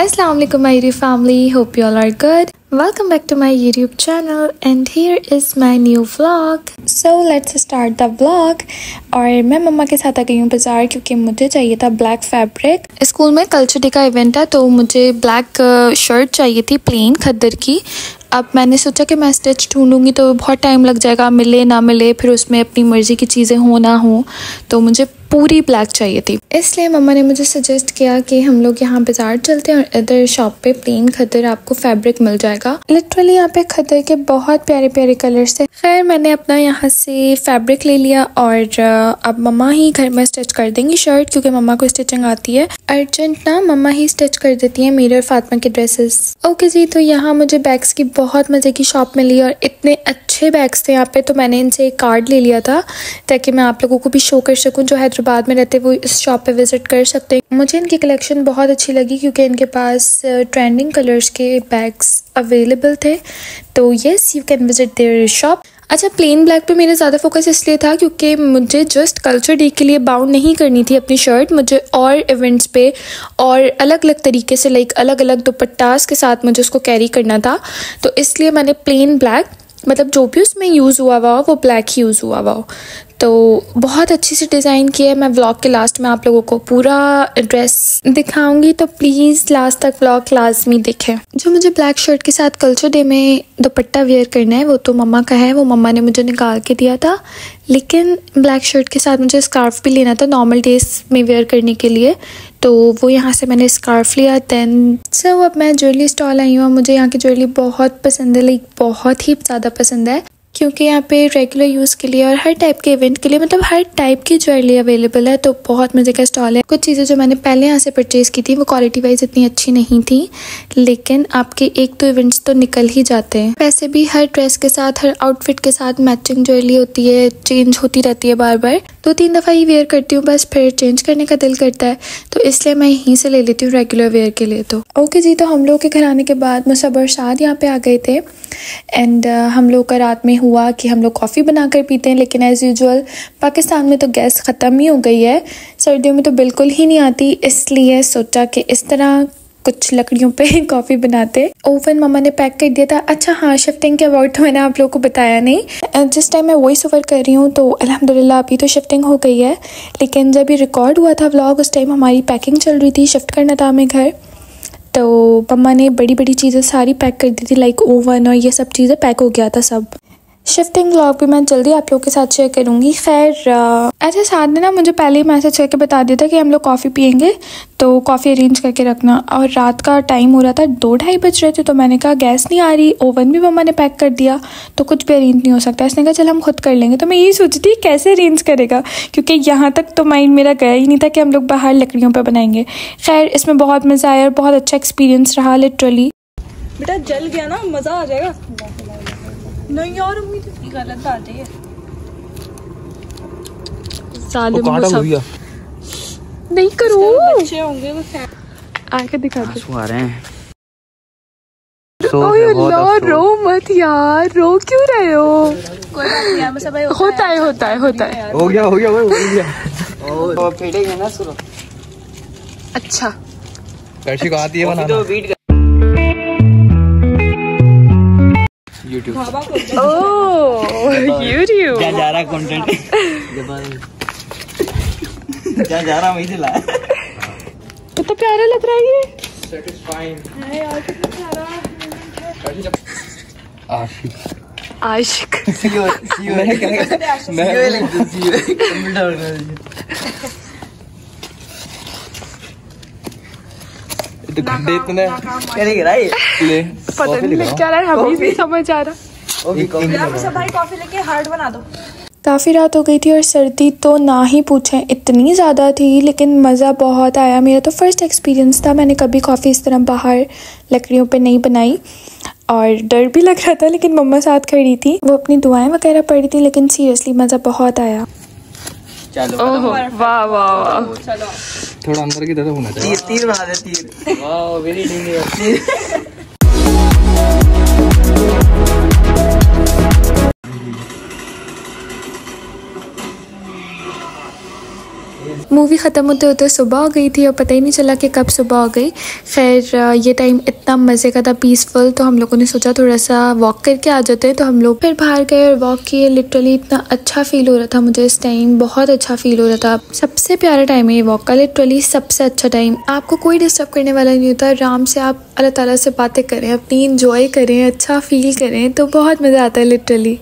Assalamu alaikum my YouTube family, hope you all are good. Welcome back to my YouTube channel and here is my new vlog. So let's start the vlog. और मैं मम्मा के साथ आ गई हूँ बाज़ार क्योंकि मुझे चाहिए था ब्लैक फैब्रिक. स्कूल में कल्चर डे का इवेंट है तो मुझे ब्लैक शर्ट चाहिए थी प्लेन खद्दर की. अब मैंने सोचा कि मैं स्टिच ढूंढूंगी तो बहुत टाइम लग जाएगा, मिले ना मिले फिर उसमें अपनी मर्ज़ी की चीज़ें हो ना हो, तो मुझे पूरी ब्लैक चाहिए थी. इसलिए मम्मा ने मुझे सजेस्ट किया कि हम लोग यहाँ बाज़ार चलते हैं और इधर शॉप पे प्लेन खद्दर आपको फैब्रिक मिल जाएगा. लिटरली यहाँ पे खद्दर के बहुत प्यारे प्यारे कलर्स थे. खैर मैंने अपना यहाँ से फैब्रिक ले लिया और अब मम्मा ही घर में स्टिच कर देंगी शर्ट क्योंकि मम्मा को स्टिचिंग आती है. अर्जेंट ना मम्मा ही स्टिच कर देती हैं मेरे और फातिमा की ड्रेसेस. ओके जी, तो यहाँ मुझे बैग्स की बहुत मज़े की शॉप मिली और इतने अच्छे बैग्स थे यहाँ पे, तो मैंने इनसे एक कार्ड ले लिया था ताकि मैं आप लोगों को भी शो कर सकूँ. जो हैदराबाद में रहते वो इस शॉप पे विज़िट कर सकते हैं. मुझे इनकी कलेक्शन बहुत अच्छी लगी क्योंकि इनके पास ट्रेंडिंग कलर्स के बैग्स अवेलेबल थे, तो yes you can visit there shop. अच्छा, प्लेन ब्लैक पे मेरा ज़्यादा फोकस इसलिए था क्योंकि मुझे जस्ट कल्चर डे के लिए बाउंड नहीं करनी थी अपनी शर्ट. मुझे और इवेंट्स पे और अलग अलग तरीके से लाइक अलग अलग दुपट्टास के साथ मुझे उसको कैरी करना था, तो इसलिए मैंने प्लेन ब्लैक मतलब जो भी उसमें यूज़ हुआ हुआ वो ब्लैक ही यूज़ हुआ हुआ, तो बहुत अच्छी से डिज़ाइन किया है. मैं व्लॉग के लास्ट में आप लोगों को पूरा ड्रेस दिखाऊंगी तो प्लीज़ लास्ट तक व्लॉग लाजमी देखें. जो मुझे ब्लैक शर्ट के साथ कल्चर डे में दुपट्टा वेयर करना है वो तो मम्मा का है, वो मम्मा ने मुझे निकाल के दिया था. लेकिन ब्लैक शर्ट के साथ मुझे स्कार्फ़ भी लेना था नॉर्मल डेज में वेयर करने के लिए, तो वो यहाँ से मैंने स्कार्फ़ लिया. दैन सो अब मैं ज्वेलरी स्टॉल आई हूँ. मुझे यहाँ की ज्वेलरी बहुत पसंद है, लाइक बहुत ही ज़्यादा पसंद है क्योंकि यहाँ पे रेगुलर यूज़ के लिए और हर टाइप के इवेंट के लिए मतलब हर टाइप की ज्वेलरी अवेलेबल है, तो बहुत मज़े का स्टॉल है. कुछ चीज़ें जो मैंने पहले यहाँ से परचेज़ की थी वो क्वालिटी वाइज इतनी अच्छी नहीं थी, लेकिन आपके एक दो इवेंट्स तो निकल ही जाते हैं. वैसे भी हर ड्रेस के साथ हर आउटफिट के साथ मैचिंग ज्वेलरी होती है, चेंज होती रहती है बार बार. 2-3 दफ़ा ही वेयर करती हूँ बस, फिर चेंज करने का दिल करता है, तो इसलिए मैं यहीं से ले लेती हूँ रेगुलर वेयर के लिए. तो ओके जी, तो हम लोग के घर आने के बाद मुसब और शाद यहाँ पे आ गए थे एंड हम लोग का रात में हुआ कि हम लोग कॉफ़ी बनाकर पीते हैं. लेकिन एज़ यूजुअल पाकिस्तान में तो गैस ख़त्म ही हो गई है, सर्दियों में तो बिल्कुल ही नहीं आती, इसलिए सोचा कि इस तरह कुछ लकड़ियों पे कॉफ़ी बनाते. ओवन मम्मा ने पैक कर दिया था. अच्छा हाँ, शिफ्टिंग के अबाउट तो मैंने आप लोगों को बताया नहीं. जिस टाइम मैं वॉइस ओवर कर रही हूँ तो अल्हम्दुलिल्लाह अभी तो शिफ्टिंग हो गई है, लेकिन जब ये रिकॉर्ड हुआ था व्लॉग उस टाइम हमारी पैकिंग चल रही थी, शिफ्ट करना था हमें घर. तो मम्मा ने बड़ी बड़ी चीज़ें सारी पैक कर दी थी लाइक ओवन और ये सब चीज़ें पैक हो गया था सब. शिफ्टिंग व्लॉग भी मैं जल्दी आप लोगों के साथ शेयर करूँगी. खैर अच्छा, साथ ने ना मुझे पहले ही मैसेज करके बता दिया था कि हम लोग कॉफ़ी पियेंगे तो कॉफ़ी अरेंज करके रखना. और रात का टाइम हो रहा था, 2-2:30 बज रहे थे, तो मैंने कहा गैस नहीं आ रही, ओवन भी मम्मा ने पैक कर दिया तो कुछ भी अरेंज नहीं हो सकता. इसने कहा चल हम खुद कर लेंगे, तो मैं यही सोची थी कैसे अरेंज करेगा क्योंकि यहाँ तक तो माइंड मेरा गया ही नहीं था कि हम लोग बाहर लकड़ियों पर बनाएंगे. खैर इसमें बहुत मज़ा आया और बहुत अच्छा एक्सपीरियंस रहा लिटरली. बेटा जल गया ना, मज़ा आ जाएगा. नहीं यार उम्मीद इतनी गलत आ रही है. नहीं करो बच्चे होंगे वो आके दिखा रहे हैं. ओए लो रो मत यार, रो क्यों रहे हो? होता है होता है होता है, हो गया फेटेंगे ना सुनो. अच्छा कैसी आती है बनाना YouTube. Oh, YouTube. जा जा रहा कंटेंट. जा रहा वहीं से लाया. कितना प्यारा लग रहा है ये. Satisfying. है यार कितना प्यारा. आशिक. इतने ले पता नहीं लग क्या रहा है, हमें भी समझ आ रहा. भाई कॉफी लेके हार्ड बना दो. काफ़ी रात हो गई थी और सर्दी तो ना ही पूछें, इतनी ज़्यादा थी, लेकिन मज़ा बहुत आया. मेरा तो फर्स्ट एक्सपीरियंस था, मैंने कभी कॉफ़ी इस तरह बाहर लकड़ियों पे नहीं बनाई और डर भी लग रहा था, लेकिन मम्मा साथ खड़ी थी, वो अपनी दुआएं वगैरह पढ़ रही थी, लेकिन सीरियसली मज़ा बहुत आया. वाह वाह, थोड़ा अंदर की तरफ होना चाहिए. तीर बना दे तीर. वाह वेरी डेंजरस. मूवी ख़त्म होते होते सुबह हो गई थी और पता ही नहीं चला कि कब सुबह हो गई। खैर ये टाइम इतना मज़े का था, पीसफुल, तो हम लोगों ने सोचा थोड़ा सा वॉक करके आ जाते हैं। तो हम लोग फिर बाहर गए और वॉक किए। लिटरली इतना अच्छा फ़ील हो रहा था मुझे इस टाइम, बहुत अच्छा फ़ील हो रहा था। सबसे प्यारा टाइम है ये वॉक का, लिटरली सबसे अच्छा टाइम। आपको कोई डिस्टर्ब करने वाला नहीं होता, आराम से आप अल्लाह ताला से बातें करें, अपनी इंजॉय करें, अच्छा फ़ील करें, तो बहुत मज़ा आता है लिटरली।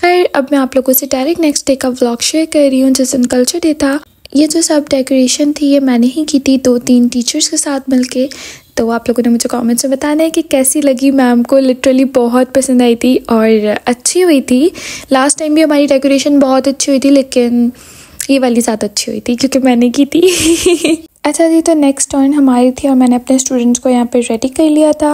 खैर अब मैं आप लोगों से डायरेक्ट नेक्स्ट डे का व्लॉग शेयर कर रही हूँ जिस दिन कल्चर डे था। ये जो सब डेकोरेशन थी ये मैंने ही की थी 2-3 टीचर्स के साथ मिलके। तो आप लोगों ने मुझे कमेंट्स में बताना है कि कैसी लगी मैम को। लिटरली बहुत पसंद आई थी और अच्छी हुई थी। लास्ट टाइम भी हमारी डेकोरेशन बहुत अच्छी हुई थी, लेकिन ये वाली ज़्यादा अच्छी हुई थी क्योंकि मैंने की थी। अच्छा जी, तो नेक्स्ट टर्न हमारी थी और मैंने अपने स्टूडेंट्स को यहाँ पर रेडी कर लिया था।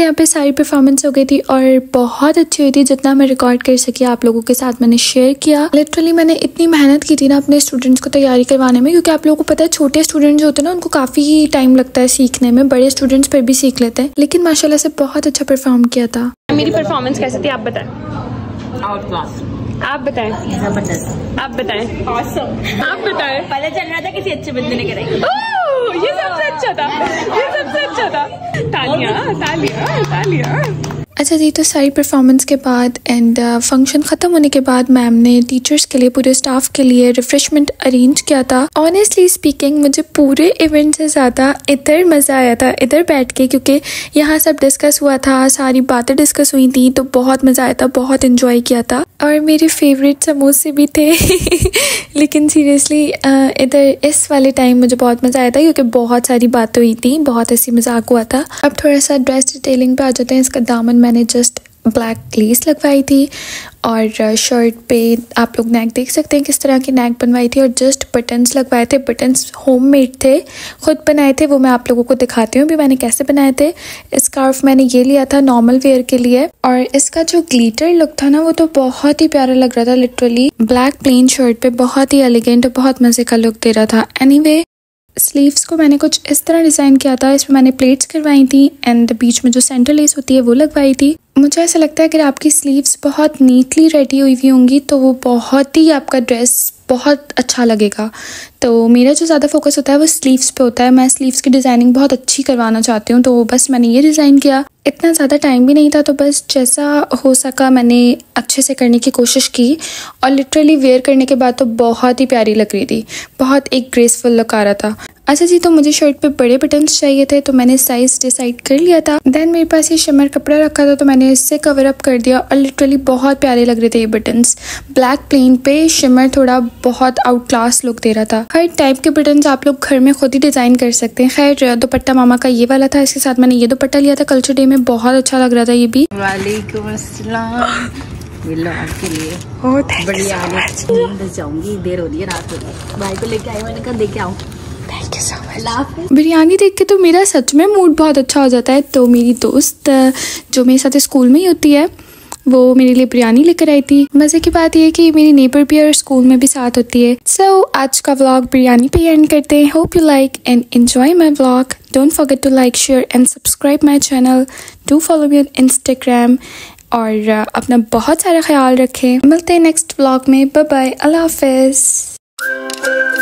यहाँ पे सारी परफॉर्मेंस हो गई थी और बहुत अच्छी हुई थी। जितना मैं रिकॉर्ड कर सकी आप लोगों के साथ मैंने शेयर किया। लिटरली मैंने इतनी मेहनत की थी ना अपने स्टूडेंट्स को तैयारी करवाने में, क्योंकि आप लोगों को पता है छोटे स्टूडेंट्स होते हैं ना, उनको काफ़ी टाइम लगता है सीखने में, बड़े स्टूडेंट्स पर भी सीख लेते हैं। लेकिन माशाल्लाह से बहुत अच्छा परफॉर्म किया था। मेरी परफॉर्मेंस कैसी थी आप बताएं? Out class. आप बताएं? आप बताएं? ऑसम। आप बताएं? पता चल रहा था किसी अच्छे बंदे ने कराई। ये सबसे अच्छा था, ये सबसे अच्छा था। तालियां, तालियां, तालियां। अच्छा जी, तो सारी परफॉर्मेंस के बाद एंड फंक्शन ख़त्म होने के बाद मैम ने टीचर्स के लिए, पूरे स्टाफ के लिए रिफ़्रेशमेंट अरेंज किया था। ऑनेस्टली स्पीकिंग मुझे पूरे इवेंट से ज़्यादा इधर मज़ा आया था, इधर बैठ के, क्योंकि यहाँ सब डिस्कस हुआ था, सारी बातें डिस्कस हुई थी, तो बहुत मज़ा आया था, बहुत इन्जॉय किया था। और मेरे फेवरेट समोसे भी थे। लेकिन सीरियसली इधर इस वाले टाइम मुझे बहुत मज़ा आया था क्योंकि बहुत सारी बातें हुई थी, बहुत हंसी मजाक हुआ था। अब थोड़ा सा ड्रेस डिटेलिंग पे आ जाते हैं। इसका दामन मैंने जस्ट ब्लैक लेस लगवाई थी और शर्ट पे आप लोग नेक देख सकते हैं किस तरह की नेक बनवाई थी, और जस्ट बटन्स लगवाए थे। बटन्स होममेड थे, खुद बनाए थे, वो मैं आप लोगों को दिखाती हूँ भी मैंने कैसे बनाए थे। स्कार्फ मैंने ये लिया था नॉर्मल वेयर के लिए, और इसका जो ग्लिटर लुक था ना वो तो बहुत ही प्यारा लग रहा था। लिटरली ब्लैक प्लेन शर्ट पे बहुत ही एलिगेंट और बहुत मज़े का लुक दे रहा था। एनीवे स्लीव्स को मैंने कुछ इस तरह डिज़ाइन किया था। इसमें मैंने प्लेट्स करवाई थी एंड बीच में जो सेंटर लेस होती है वो लगवाई थी। मुझे ऐसा लगता है अगर आपकी स्लीव्स बहुत नीटली रेडी हुई होंगी तो वो बहुत ही आपका ड्रेस बहुत अच्छा लगेगा। तो मेरा जो ज़्यादा फोकस होता है वो स्लीव्स पे होता है। मैं स्लीव्स की डिज़ाइनिंग बहुत अच्छी करवाना चाहती हूँ, तो बस मैंने ये डिज़ाइन किया। इतना ज़्यादा टाइम भी नहीं था, तो बस जैसा हो सका मैंने अच्छे से करने की कोशिश की। और लिटरली वेयर करने के बाद तो बहुत ही प्यारी लग रही थी, बहुत एक ग्रेसफुल लुक आ रहा था। अच्छा जी, तो मुझे शर्ट पे बड़े बटन्स चाहिए थे, तो मैंने साइज़ डिसाइड कर लिया था। देन मेरे पास ये शिमर कपड़ा रखा था, तो मैंने इससे कवर अप कर दिया और लिटरली बहुत प्यारे लग रहे थे ये बटन्स। ब्लैक प्लेन पे शिमर थोड़ा बहुत आउट क्लास लुक दे रहा था। हर टाइप के बटन्स आप लोग घर में खुद ही डिज़ाइन कर सकते हैं। खैर दुपट्टा मामा का ये वाला था, इसके साथ मैंने ये दुपट्टा लिया था। कल्चर डे में बहुत अच्छा लग रहा था ये भी। वालेकुम अस्सलाम। के लिए बढ़िया, देर हो रही है, रात हो रही है, भाई को लेके आई, मैंने कहा देखे आऊँ। Thank you so much. Biryani देख के तो मेरा सच में मूड बहुत अच्छा हो जाता है। तो मेरी दोस्त जो मेरे साथ स्कूल में ही होती है वो मेरे लिए बिरयानी लेकर आई थी। मज़े की बात यह है कि मेरी नेबर भी और स्कूल में भी साथ होती है। सो आज का व्लॉग बिरयानी पे एंड करते हैं। Hope you like and enjoy my vlog. Don't forget to like, share and subscribe my channel. Do follow me on Instagram और अपना बहुत सारा ख्याल रखें। मिलते हैं नेक्स्ट व्लॉग में। बाय बाय, अल्लाह हाफिज़।